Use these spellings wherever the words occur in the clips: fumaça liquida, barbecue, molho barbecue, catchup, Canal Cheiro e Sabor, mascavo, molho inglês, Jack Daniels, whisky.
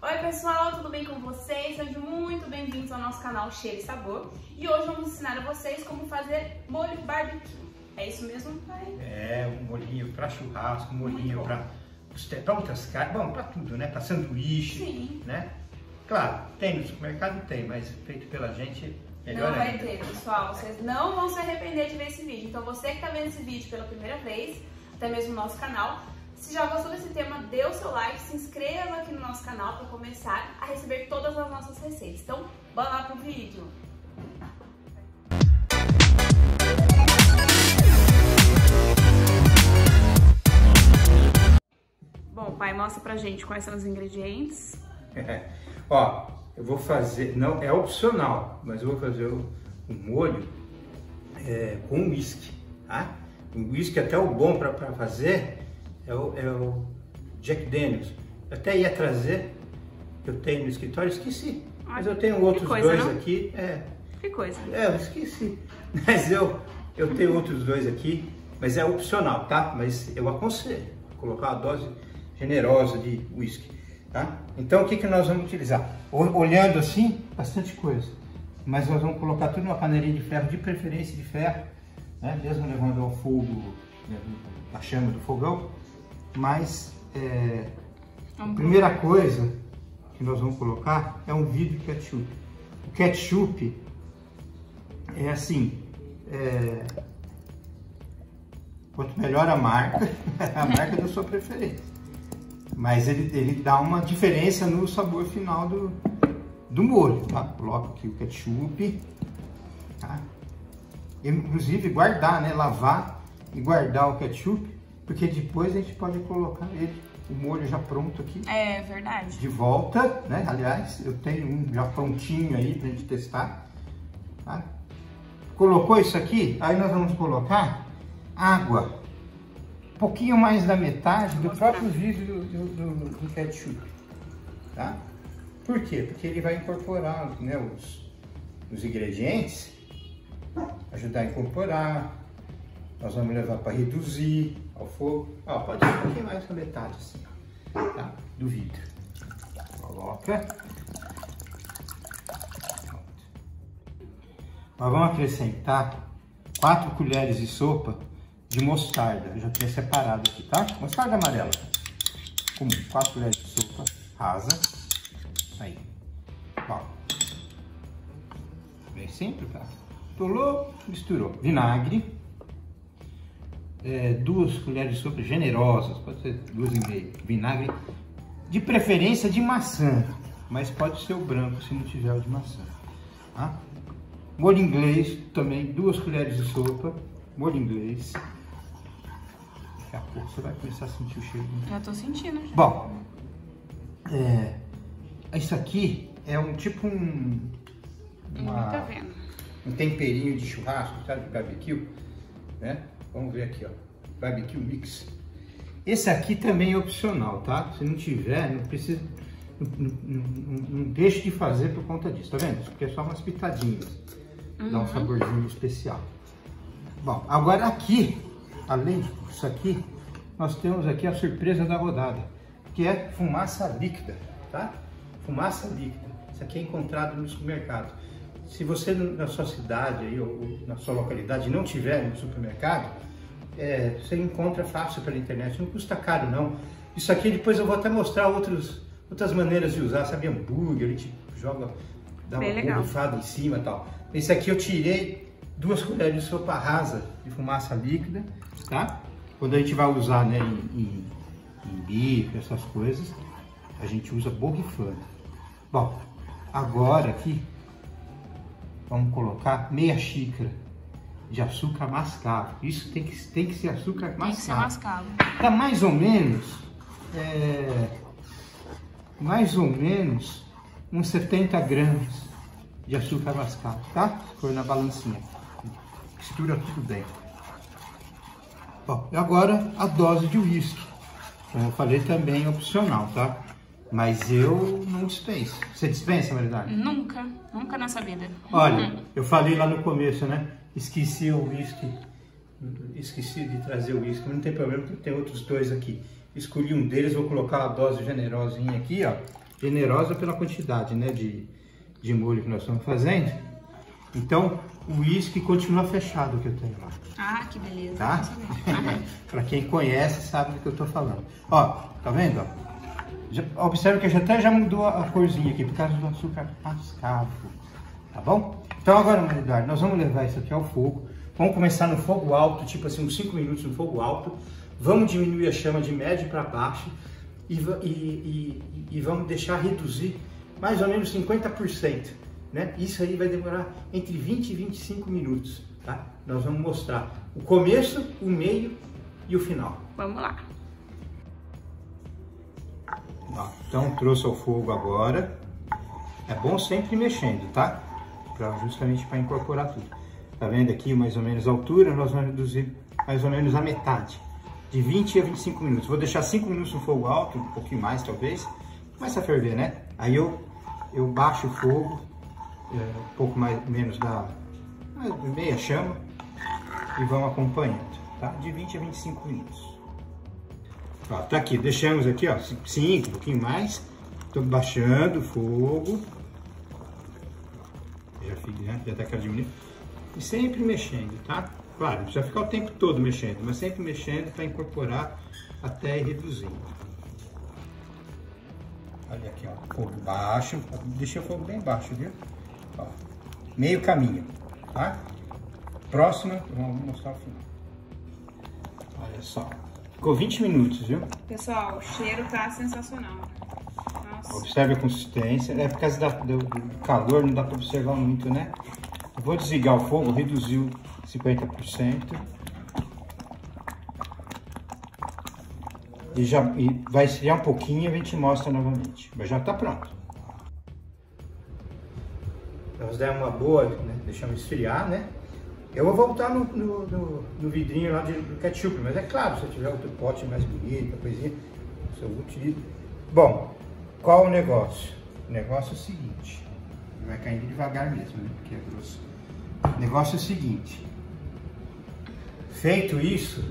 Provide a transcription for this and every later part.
Oi pessoal, tudo bem com vocês? Sejam muito bem-vindos ao nosso canal Cheiro e Sabor. E hoje vamos ensinar a vocês como fazer molho barbecue. É isso mesmo, pai? É, um molhinho para churrasco, um molhinho para outras carnes, bom, para tudo, né? Para sanduíche, sim, né? Claro, tem no supermercado, tem, mas feito pela gente, melhor ainda. Não vai ter, pessoal, vocês não vão se arrepender de ver esse vídeo. Então você que tá vendo esse vídeo pela primeira vez, até mesmo no nosso canal, se já gostou desse tema, dê o seu like, se inscreva aqui no nosso canal para começar a receber todas as nossas receitas. Então, bora lá pro vídeo! Bom, pai, mostra pra gente quais são os ingredientes. Ó, eu vou fazer, não é opcional, mas eu vou fazer um molho com whisky, tá? O whisky até o bom para fazer é o Jack Daniels. Eu até ia trazer, eu tenho no escritório, esqueci. Mas eu tenho outros dois aqui. É. Que coisa. É, eu esqueci. Mas eu tenho outros dois aqui, mas é opcional, tá? Mas eu aconselho colocar uma dose generosa de whisky, tá? Então o que nós vamos utilizar? Olhando assim, bastante coisa. Mas nós vamos colocar tudo numa panelinha de ferro, de preferência de ferro, né? Mesmo levando ao fogo, a chama do fogão. Mas a primeira coisa que nós vamos colocar é um vidro de ketchup. O ketchup é assim, quanto melhor a marca, a marca da sua preferência. Mas ele dá uma diferença no sabor final do molho, tá? Coloca aqui o ketchup, tá? E, inclusive guardar, né? Lavar e guardar o ketchup. Porque depois a gente pode colocar o molho já pronto aqui. É verdade. De volta, né? Aliás, eu tenho um já prontinho aí pra gente testar. Tá? Colocou isso aqui, aí nós vamos colocar água. Um pouquinho mais da metade do próprio vidro do ketchup. Tá? Por quê? Porque ele vai incorporar, né, os ingredientes, ajudar a incorporar. Nós vamos levar para reduzir ao fogo. Ó, pode ser um pouquinho mais que a metade assim, tá? Do vidro. Coloca. Pronto. Nós vamos acrescentar 4 colheres de sopa de mostarda. Eu já tinha separado aqui, tá? Mostarda amarela. Comum. 4 colheres de sopa rasa. Aí. Ó. Bem simples, tá? Tolou, misturou. Vinagre. 2 colheres de sopa generosas, pode ser 2,5. Vinagre, de preferência de maçã, mas pode ser o branco se não tiver o de maçã, tá? Molho inglês também, 2 colheres de sopa, molho inglês. Daqui a pouco você vai começar a sentir o cheiro. Já tô sentindo já. Bom, isso aqui é um tipo um temperinho de churrasco, sabe, de barbecue, né? Vamos ver aqui, ó, barbecue mix. Esse aqui também é opcional, tá? Se não tiver, não precisa, não deixe de fazer por conta disso, tá vendo? Porque é só umas pitadinhas, dá um saborzinho especial. Bom, agora aqui, além disso aqui, nós temos aqui a surpresa da rodada, que é fumaça líquida, tá? Fumaça líquida, isso aqui é encontrado no supermercado. Se você na sua cidade aí, ou na sua localidade não tiver no supermercado, você encontra fácil pela internet, não custa caro não. Isso aqui depois eu vou até mostrar outras maneiras de usar, sabe, hambúrguer, a gente joga, dá uma borrifada em cima e tal. Esse aqui eu tirei 2 colheres de sopa rasa de fumaça líquida, tá? Quando a gente vai usar, né, em bife, essas coisas, a gente usa borrifando. Bom, agora aqui, vamos colocar meia xícara de açúcar mascavo. Isso tem que ser açúcar mascavo. Tem que ser mascavo. Tá mais ou menos uns 70 gramas de açúcar mascavo, tá? Põe na balancinha. Mistura tudo bem. Bom, e agora a dose de uísque. Como eu falei, também é opcional, tá? Mas eu não dispenso. Você dispensa, Maridade? Nunca, nunca nessa vida. Olha, eu falei lá no começo, né? Esqueci o uísque, esqueci de trazer o uísque. Não tem problema, porque tem outros dois aqui. Escolhi um deles, vou colocar a dose generosinha aqui, ó. generosa pela quantidade, né, de molho que nós estamos fazendo. Então, o uísque continua fechado que eu tenho lá. Ah, que beleza. Tá? Para quem conhece, sabe do que eu estou falando. Ó, tá vendo? Observe que já mudou a corzinha aqui, por causa do açúcar mascavo. Tá bom? Então agora, meu Eduardo, nós vamos levar isso aqui ao fogo. Vamos começar no fogo alto, tipo assim, uns 5 minutos no fogo alto. Vamos diminuir a chama de médio para baixo e vamos deixar reduzir mais ou menos 50%. Né? Isso aí vai demorar entre 20 e 25 minutos. Tá? Nós vamos mostrar o começo, o meio e o final. Vamos lá. Ó, então trouxe ao fogo agora. É bom sempre ir mexendo, tá? Justamente para incorporar tudo. Tá vendo aqui mais ou menos a altura? Nós vamos reduzir mais ou menos a metade. De 20 a 25 minutos. Vou deixar 5 minutos no fogo alto, um pouquinho mais talvez. Começa a ferver, né? Aí eu baixo o fogo, um pouco mais, menos da meia chama, e vamos acompanhando, tá? De 20 a 25 minutos. Ó, tá aqui, deixamos aqui, ó, 5, um pouquinho mais. Tô baixando o fogo. Já fica, né? Já tá aquela diminuindo. E sempre mexendo, tá? Claro, não precisa ficar o tempo todo mexendo, mas sempre mexendo para incorporar até ir reduzindo. Olha aqui, ó, fogo baixo. Deixei o fogo bem baixo, viu? Ó, meio caminho, tá? Próxima, vamos mostrar o final. Olha só, ficou 20 minutos, viu? Pessoal, o cheiro tá sensacional. Nossa. Observe a consistência, é por causa do calor, não dá para observar muito, né? Eu vou desligar o fogo, reduziu 50%. E vai esfriar um pouquinho e a gente mostra novamente. Mas já está pronto. Nós demos uma boa, né? Deixamos esfriar, né? Eu vou voltar no vidrinho lá do ketchup, mas é claro, se eu tiver outro pote mais bonito, coisinha, eu vou utilizar. Bom, qual o negócio? O negócio é o seguinte. Vai caindo devagar mesmo, né? Porque é grosso. O negócio é o seguinte. Feito isso,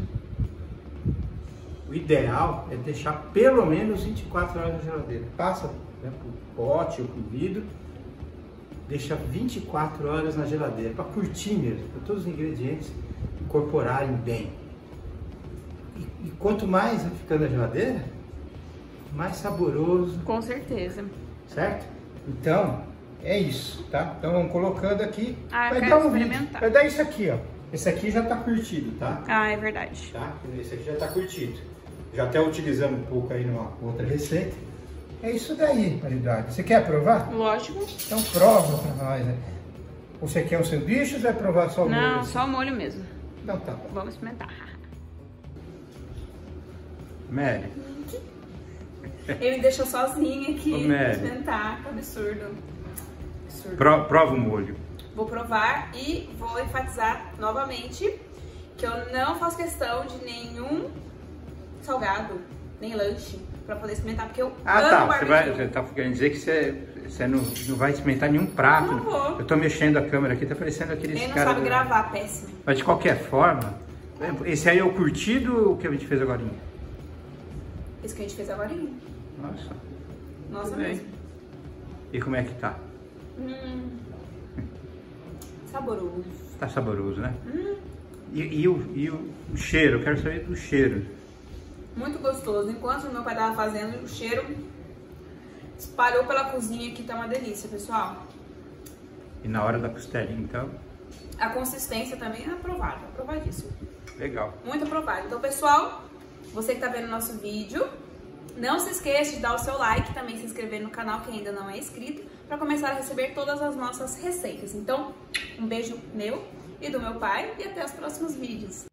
o ideal é deixar pelo menos 24 horas na geladeira. Passa, né, pro pote ou pro vidro, deixa 24 horas na geladeira, para curtir mesmo, para todos os ingredientes incorporarem bem. E quanto mais ficando na geladeira, mais saboroso. Com certeza. Certo? Então, é isso, tá? Então vamos colocando aqui. Ah, vai dar experimentar. Vai dar isso aqui, ó. Esse aqui já tá curtido, tá? Ah, é verdade. Tá? Esse aqui já tá curtido. Já até utilizamos um pouco aí numa outra receita. É isso daí, qualidade. Você quer provar? Lógico. Então prova pra nós, né? Você quer um sanduíche ou vai provar só o molho? Não, só o molho mesmo. Então tá. Vamos experimentar. Mary. Ele me deixou sozinha aqui. Ô, Mary. Experimentar, que absurdo. Prova o molho. Vou provar e vou enfatizar novamente que eu não faço questão de nenhum salgado, nem lanche, pra poder experimentar, porque eu amo tá, barbecue. Você tá querendo dizer que você não vai experimentar nenhum prato? Não vou. Eu tô mexendo a câmera aqui, tá parecendo aqueles caras... Ele não sabe gravar, péssimo. Mas de qualquer forma, esse aí é o curtido ou que a gente fez agora? Esse que a gente fez agora. Nossa. Nossa mesmo. E como é que tá? Saboroso. Tá saboroso, né? E o cheiro, eu quero saber do cheiro. Muito gostoso. Enquanto o meu pai tava fazendo, o cheiro espalhou pela cozinha aqui, tá uma delícia, pessoal. E na hora da costelinha, então? A consistência também é aprovadíssima. Legal. Muito aprovado. Então, pessoal, você que tá vendo o nosso vídeo, não se esqueça de dar o seu like, também se inscrever no canal que ainda não é inscrito, para começar a receber todas as nossas receitas. Então, um beijo meu e do meu pai e até os próximos vídeos.